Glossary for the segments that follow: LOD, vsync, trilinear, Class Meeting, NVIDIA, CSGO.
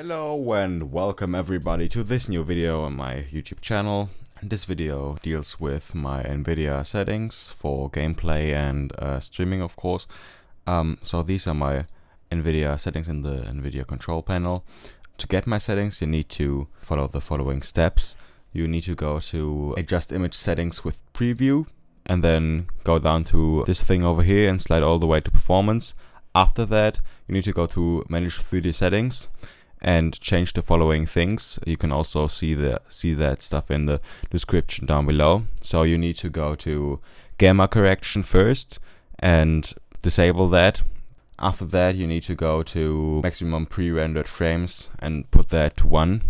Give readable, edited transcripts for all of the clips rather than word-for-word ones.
Hello and welcome everybody to this new video on my YouTube channel. This video deals with my NVIDIA settings for gameplay and streaming, of course. So these are my NVIDIA settings in the NVIDIA control panel. To get my settings, you need to follow the following steps. You need to go to Adjust Image Settings with Preview, and then go down to this thing over here and slide all the way to Performance. After that, you need to go to Manage 3D Settings and change the following things. You can also see that stuff in the description down below. So you need to go to gamma correction first and disable that. After that, you need to go to maximum pre-rendered frames and put that to 1.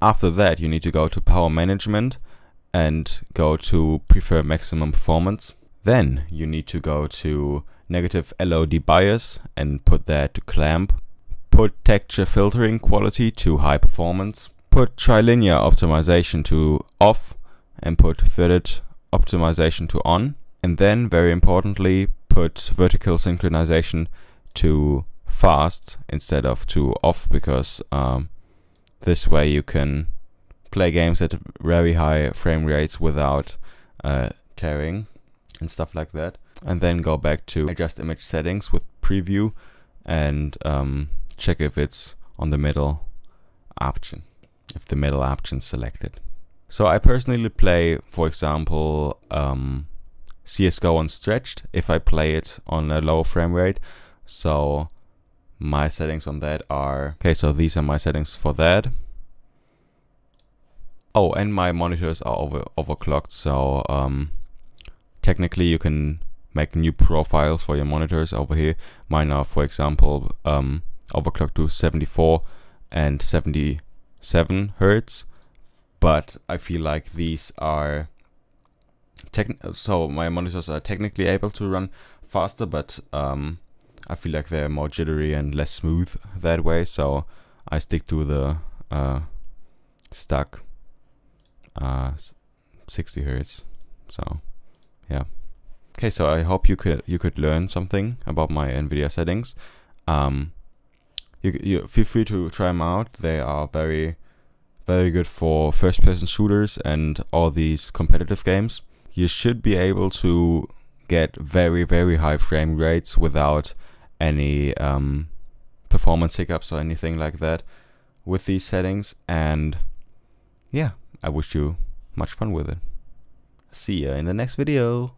After that, you need to go to power management and go to prefer maximum performance. Then you need to go to negative LOD bias and put that to clamp. Put texture filtering quality to high performance. Put trilinear optimization to off and put threaded optimization to on. And then, very importantly, put vertical synchronization to fast instead of to off, because this way you can play games at very high frame rates without tearing and stuff like that. And then go back to Adjust Image Settings with Preview and check if it's on the middle option, if the middle option is selected. So I personally play, for example, CSGO unstretched if I play it on a low frame rate. So my settings on that are, okay, so these are my settings for that. Oh, and my monitors are overclocked, so technically you can make new profiles for your monitors over here. Mine are, for example, overclocked to 74 and 77 Hertz, but I feel like these are so my monitors are technically able to run faster, but I feel like they're more jittery and less smooth that way, so I stick to the stuck 60 Hertz. So yeah. Okay, so I hope you could learn something about my NVIDIA settings. You feel free to try them out. They are very, very good for first-person shooters and all these competitive games. You should be able to get very, very high frame rates without any performance hiccups or anything like that with these settings. And yeah, I wish you much fun with it. See ya in the next video.